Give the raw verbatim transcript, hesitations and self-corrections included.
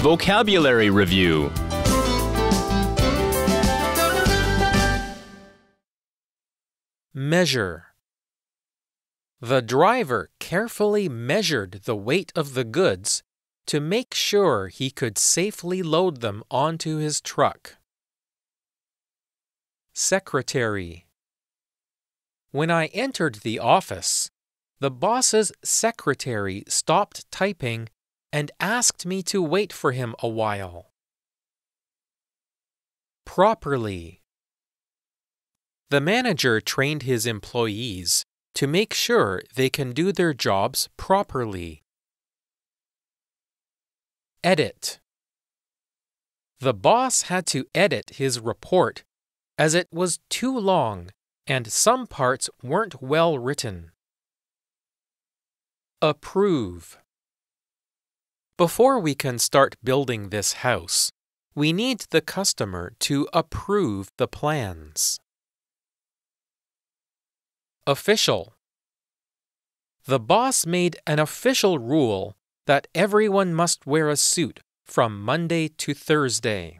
Vocabulary Review. Measure. The driver carefully measured the weight of the goods to make sure he could safely load them onto his truck. Secretary. When I entered the office, the boss's secretary stopped typing and asked me to wait for him a while. Properly. The manager trained his employees to make sure they can do their jobs properly. Edit. The boss had to edit his report as it was too long and some parts weren't well written. Approve. Before we can start building this house, we need the customer to approve the plans. Official. The boss made an official rule that everyone must wear a suit from Monday to Thursday.